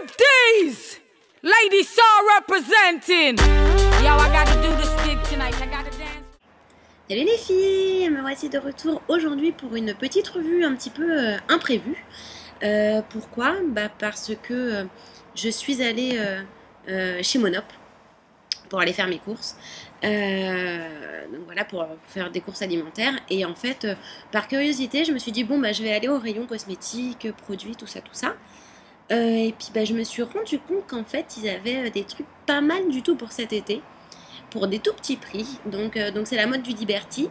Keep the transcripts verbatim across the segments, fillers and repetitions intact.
Rip days! Lady Saw representing! Yo, I gotta do this gig tonight. I gotta dance. Salut les filles! Me voici de retour aujourd'hui pour une petite revue un petit peu euh, imprévue. Euh, pourquoi? Bah parce que euh, je suis allée euh, euh, chez Monop pour aller faire mes courses. Euh, donc voilà, pour faire des courses alimentaires. Et en fait, euh, par curiosité, je me suis dit, bon, bah je vais aller au rayon cosmétique, produits, tout ça, tout ça. Euh, et puis bah, je me suis rendu compte qu'en fait ils avaient des trucs pas mal du tout pour cet été, pour des tout petits prix. Donc euh, donc c'est la mode du Liberty.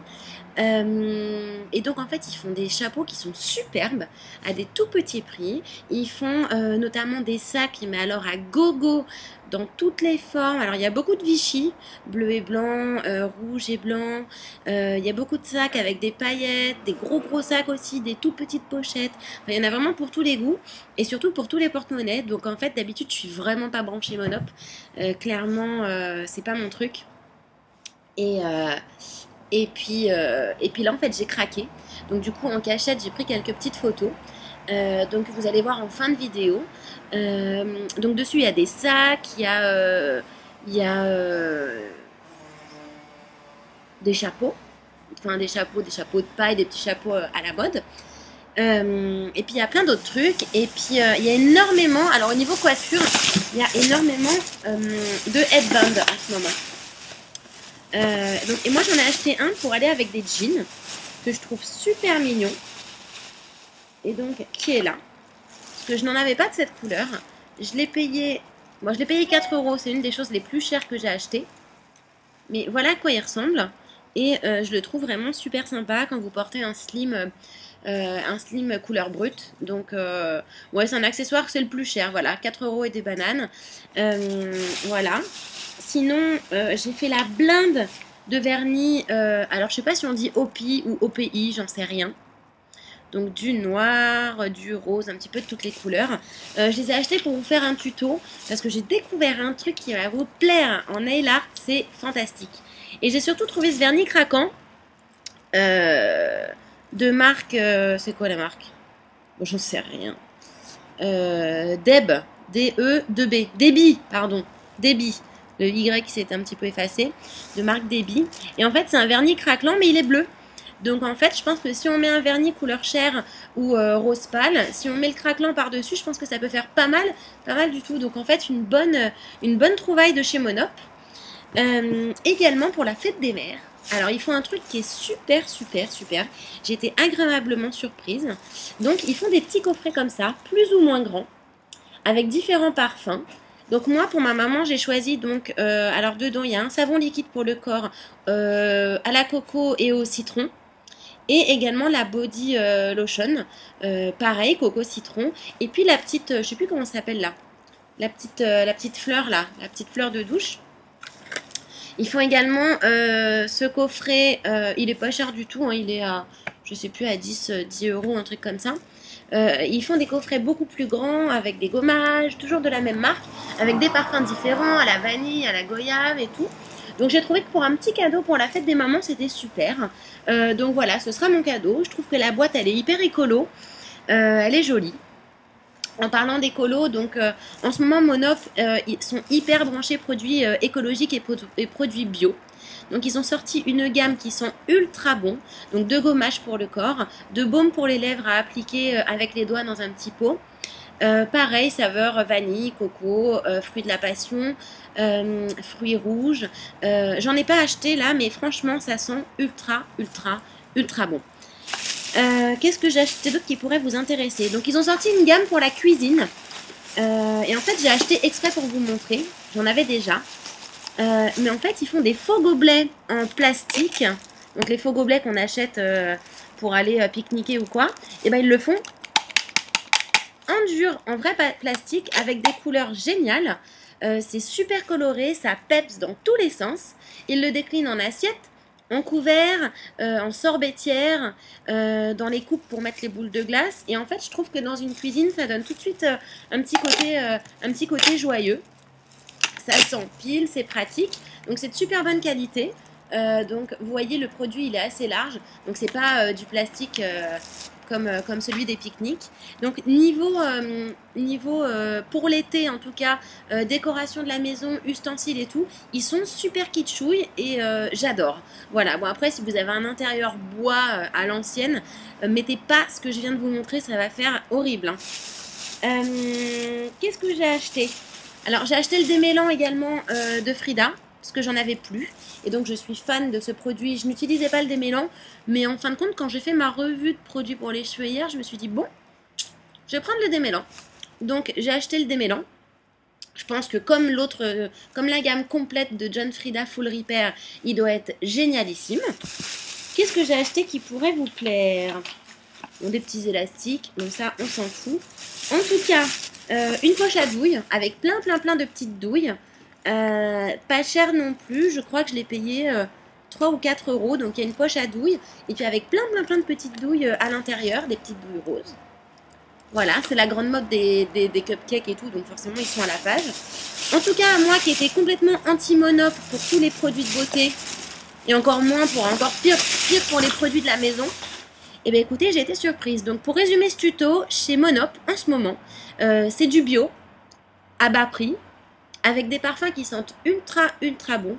Euh, et donc en fait ils font des chapeaux qui sont superbes à des tout petits prix. Ils font euh, notamment des sacs, mais alors à gogo dans toutes les formes. Alors il y a beaucoup de Vichy, bleu et blanc, euh, rouge et blanc. Euh, il y a beaucoup de sacs avec des paillettes, des gros gros sacs aussi, des tout petites pochettes. Enfin, il y en a vraiment pour tous les goûts et surtout pour tous les porte-monnaies. Donc en fait d'habitude je suis vraiment pas branchée Monop. Euh, clairement euh, c'est pas mon truc. Et euh, Et puis, euh, et puis là en fait j'ai craqué, donc du coup en cachette j'ai pris quelques petites photos, euh, donc vous allez voir en fin de vidéo. Euh, donc dessus il y a des sacs, il y a, euh, il y a euh, des chapeaux, enfin des chapeaux, des chapeaux de paille, des petits chapeaux à la mode. Euh, et puis il y a plein d'autres trucs, et puis euh, il y a énormément, alors au niveau coiffure, il y a énormément euh, de headbands à ce moment. Euh, donc, et moi j'en ai acheté un pour aller avec des jeans que je trouve super mignon, et donc qui est là parce que je n'en avais pas de cette couleur. Je l'ai payé, moi bon, je l'ai payé quatre euros, c'est une des choses les plus chères que j'ai acheté, mais voilà à quoi il ressemble. Et euh, je le trouve vraiment super sympa quand vous portez un slim euh, un slim couleur brute. Donc euh, ouais, c'est un accessoire, c'est le plus cher, voilà, quatre euros et des bananes. Euh, voilà. Sinon, euh, j'ai fait la blinde de vernis, euh, alors je sais pas si on dit O P I ou O P I, j'en sais rien. Donc du noir, du rose, un petit peu de toutes les couleurs. Euh, je les ai achetés pour vous faire un tuto, parce que j'ai découvert un truc qui va vous plaire en nail art, c'est fantastique. Et j'ai surtout trouvé ce vernis craquant euh, de marque, euh, c'est quoi la marque? Bon, j'en sais rien. Euh, Déby, D E B, Déby, pardon, Déby. Le Y s'est un petit peu effacé, de marque Déby. Et en fait, c'est un vernis craquelant, mais il est bleu. Donc en fait, je pense que si on met un vernis couleur chair ou euh, rose pâle, si on met le craquelant par-dessus, je pense que ça peut faire pas mal, pas mal du tout. Donc en fait, une bonne, une bonne trouvaille de chez Monop. Euh, également pour la fête des mères. Alors, ils font un truc qui est super, super, super. J'ai été agréablement surprise. Donc, ils font des petits coffrets comme ça, plus ou moins grands, avec différents parfums. Donc moi, pour ma maman, j'ai choisi, donc, euh, alors dedans, il y a un savon liquide pour le corps euh, à la coco et au citron. Et également la body euh, lotion, euh, pareil, coco, citron. Et puis la petite, euh, je ne sais plus comment ça s'appelle là, la petite, euh, la petite fleur là, la petite fleur de douche. Ils font également euh, ce coffret, euh, il n'est pas cher du tout, hein, il est à, je sais plus, à dix euros, un truc comme ça. Euh, ils font des coffrets beaucoup plus grands avec des gommages, toujours de la même marque, avec des parfums différents, à la vanille, à la goyave et tout. Donc j'ai trouvé que pour un petit cadeau pour la fête des mamans, c'était super. Euh, donc voilà, ce sera mon cadeau. Je trouve que la boîte, elle est hyper écolo, euh, elle est jolie. En parlant d'écolo, donc euh, en ce moment Monop, euh, ils sont hyper branchés produits euh, écologiques et, pro et produits bio. Donc ils ont sorti une gamme qui sent ultra bon, donc de gommage pour le corps, de baume pour les lèvres à appliquer avec les doigts dans un petit pot. Euh, pareil, saveur vanille, coco, euh, fruits de la passion, euh, fruits rouges. Euh, J'en ai pas acheté là, mais franchement ça sent ultra, ultra, ultra bon. Euh, Qu'est-ce que j'ai acheté d'autre qui pourrait vous intéresser? Donc ils ont sorti une gamme pour la cuisine. Euh, et en fait j'ai acheté exprès pour vous montrer, j'en avais déjà. Euh, mais en fait ils font des faux gobelets en plastique, donc les faux gobelets qu'on achète euh, pour aller euh, pique-niquer ou quoi, et ben ils le font en dur, en vrai plastique, avec des couleurs géniales. Euh, c'est super coloré, ça peps dans tous les sens. Ils le déclinent en assiette, en couvert, euh, en sorbetière, euh, dans les coupes pour mettre les boules de glace. Et en fait je trouve que dans une cuisine ça donne tout de suite euh, un petit côté, euh, un petit côté joyeux. Ça s'empile, c'est pratique, donc c'est de super bonne qualité. Euh, donc vous voyez, le produit il est assez large, donc c'est pas euh, du plastique euh, comme, euh, comme celui des pique-niques. Donc niveau, euh, niveau euh, pour l'été en tout cas, euh, décoration de la maison, ustensiles et tout, ils sont super kitschouilles et euh, j'adore. Voilà, bon après si vous avez un intérieur bois euh, à l'ancienne, euh, mettez pas ce que je viens de vous montrer, ça va faire horrible. Hein. Euh, Qu'est-ce que j'ai acheté? Alors j'ai acheté le démêlant également euh, de Frieda, parce que j'en avais plus, et donc je suis fan de ce produit. Je n'utilisais pas le démêlant, mais en fin de compte, quand j'ai fait ma revue de produits pour les cheveux hier, je me suis dit, bon, je vais prendre le démêlant. Donc j'ai acheté le démêlant. Je pense que comme l'autre, comme la gamme complète de John Frieda Full Repair, il doit être génialissime. Qu'est-ce que j'ai acheté qui pourrait vous plaire? Bon, des petits élastiques, donc ça on s'en fout. En tout cas, euh, une poche à douille, avec plein plein plein de petites douilles. Euh, pas cher non plus, je crois que je l'ai payé euh, trois ou quatre euros, donc il y a une poche à douille et puis avec plein plein plein de petites douilles euh, à l'intérieur, des petites douilles roses. Voilà, c'est la grande mode des, des, des cupcakes et tout, donc forcément ils sont à la page. En tout cas, moi qui étais complètement anti-monop pour tous les produits de beauté et encore moins pour, encore pire, pire pour les produits de la maison, eh bien écoutez, j'ai été surprise. Donc pour résumer ce tuto, chez Monop en ce moment, euh, c'est du bio à bas prix, avec des parfums qui sentent ultra ultra bon.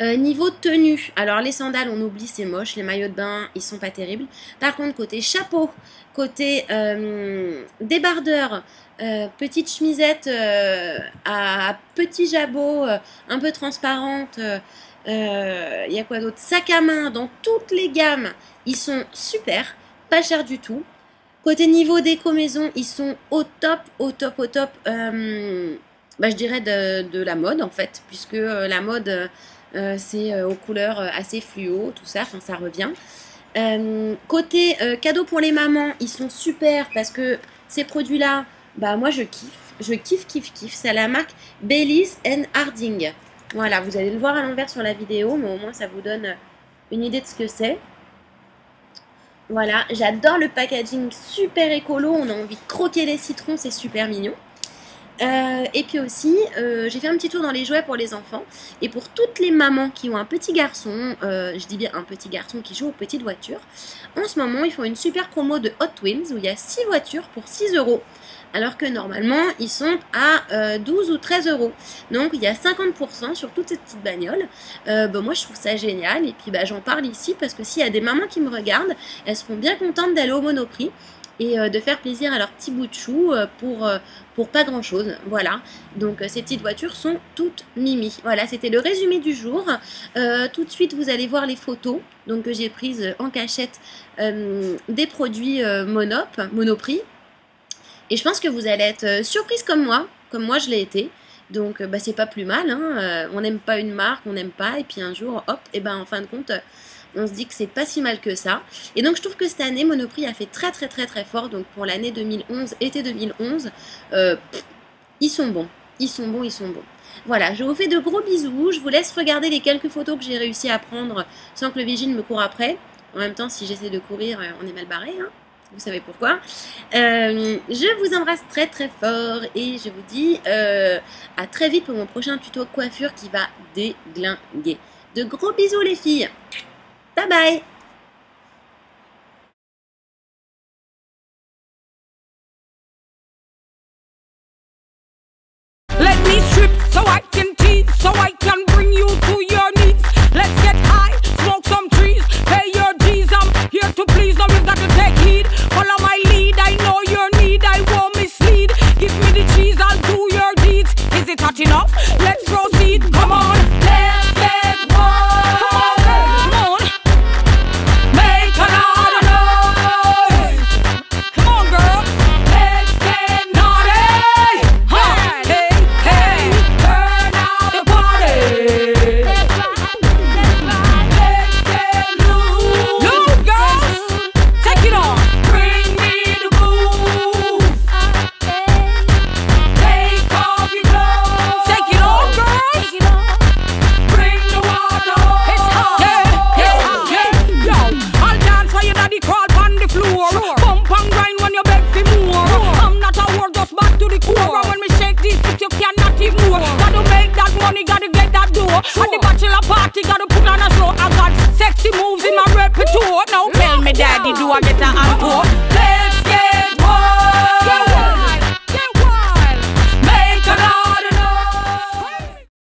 Euh, niveau tenue, alors les sandales on oublie, c'est moche, les maillots de bain ils sont pas terribles. Par contre côté chapeau, côté euh, débardeur, euh, petite chemisette euh, à petit jabot, euh, un peu transparente, il euh, y a quoi d'autre? Sac à main, dans toutes les gammes, ils sont super, pas cher du tout. Côté niveau déco maison, ils sont au top, au top, au top. Euh, Bah, je dirais de, de la mode en fait, puisque euh, la mode euh, c'est euh, aux couleurs euh, assez fluo, tout ça, enfin ça revient. Euh, côté euh, cadeaux pour les mamans, ils sont super parce que ces produits-là, bah moi je kiffe, je kiffe, kiffe, kiffe. C'est la marque Baylis and Harding. Voilà, vous allez le voir à l'envers sur la vidéo, mais au moins ça vous donne une idée de ce que c'est. Voilà, j'adore le packaging super écolo, on a envie de croquer les citrons, c'est super mignon. Euh, et puis aussi, euh, j'ai fait un petit tour dans les jouets pour les enfants. Et pour toutes les mamans qui ont un petit garçon, euh, je dis bien un petit garçon qui joue aux petites voitures, en ce moment, ils font une super promo de Hot Twins où il y a six voitures pour six euros. Alors que normalement, ils sont à euh, douze ou treize euros. Donc, il y a cinquante pour cent sur toutes ces petites bagnoles. Euh, bah, moi, je trouve ça génial. Et puis, bah, j'en parle ici parce que s'il y a des mamans qui me regardent, elles seront bien contentes d'aller au Monoprix et de faire plaisir à leur petit bout de chou pour, pour pas grand chose, voilà. Donc ces petites voitures sont toutes mimi. Voilà, c'était le résumé du jour. Euh, tout de suite, vous allez voir les photos donc, que j'ai prises en cachette euh, des produits euh, Monop, Monoprix. Et je pense que vous allez être surprise comme moi, comme moi je l'ai été. Donc bah, c'est pas plus mal, hein. euh, on n'aime pas une marque, on n'aime pas, et puis un jour, hop, et ben en fin de compte, on se dit que c'est pas si mal que ça. Et donc je trouve que cette année, Monoprix a fait très très très très fort. Donc pour l'année deux mille onze, été deux mille onze, euh, pff, ils sont bons. Ils sont bons, ils sont bons. Voilà, je vous fais de gros bisous. Je vous laisse regarder les quelques photos que j'ai réussi à prendre sans que le vigile me court après. En même temps, si j'essaie de courir, on est mal barré, hein. Vous savez pourquoi. Euh, je vous embrasse très très fort et je vous dis euh, à très vite pour mon prochain tuto coiffure qui va déglinguer. De gros bisous les filles. Bye bye. Let me strip so I can tease, so I can bring you to your knees. Let's get high, smoke some trees, pay your G's. I'm here to please, no you've got to take heed. Follow my lead, I know your need, I won't mislead. Give me the cheese, I'll do your deeds. Is it hot enough? Let's proceed, come on. Let's get one. Daddy. do I get an encore?